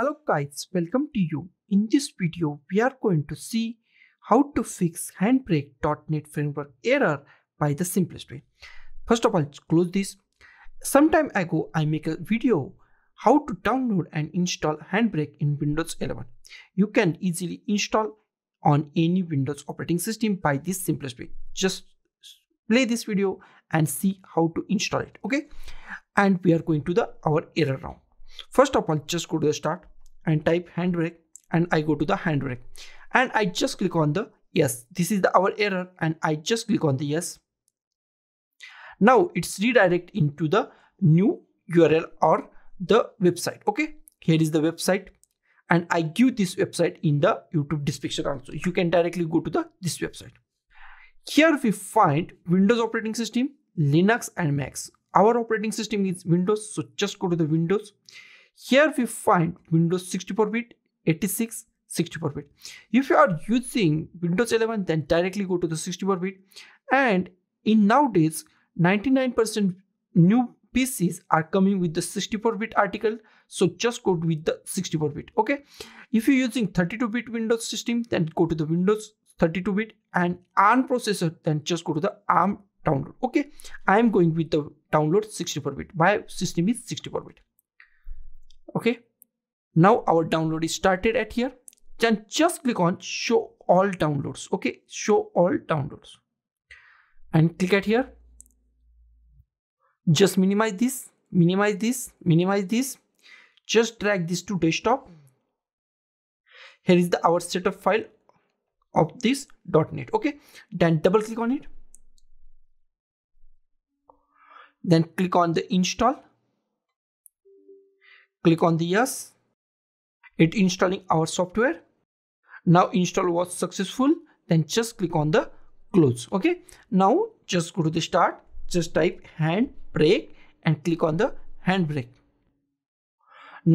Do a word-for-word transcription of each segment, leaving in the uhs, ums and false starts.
Hello guys, welcome to you. In this video we are going to see how to fix Handbrake dot net framework error by the simplest way. First of all, close this. Some time ago I make a video how to download and install Handbrake in Windows eleven. You can easily install on any Windows operating system by this simplest way. Just play this video and see how to install it, okay? And we are going to the our error now. First of all, just go to the start and type Handbrake, and I go to the Handbrake and I just click on the yes. This is the our error and I just click on the yes. Now it's redirect into the new U R L or the website, okay? Here is the website and I give this website in the YouTube description also. You can directly go to the this website. Here we find Windows operating system, Linux and Macs. Our operating system is Windows, so just go to the Windows. Here we find Windows sixty-four bit, eighty-six, sixty-four bit. If you are using Windows eleven, then directly go to the sixty-four bit. And in nowadays, ninety-nine percent new P Cs are coming with the sixty-four bit article, so just go with the sixty-four bit, okay? If you're using thirty-two bit Windows system, then go to the Windows thirty-two bit, and ARM processor, then just go to the ARM download, okay? I am going with the download sixty-four bit. My system is sixty-four bit, okay? Now our download is started at here. Then just click on show all downloads, okay? Show all downloads and click at here. Just minimize this, minimize this, minimize this. Just drag this to desktop. Here is the our setup file of this dot net, okay? Then double click on it. Then click on the install. Click on the yes. It installing our software. Now install was successful. Then just click on the close, okay? Now just go to the start. Just type Handbrake and click on the Handbrake.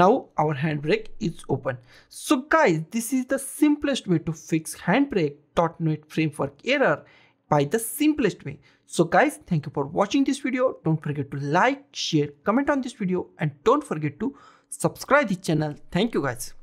Now our Handbrake is open. So guys, this is the simplest way to fix Handbrake dot net framework error by the simplest way. So guys, thank you for watching this video. Don't forget to like, share, comment on this video, and don't forget to subscribe the channel. Thank you guys.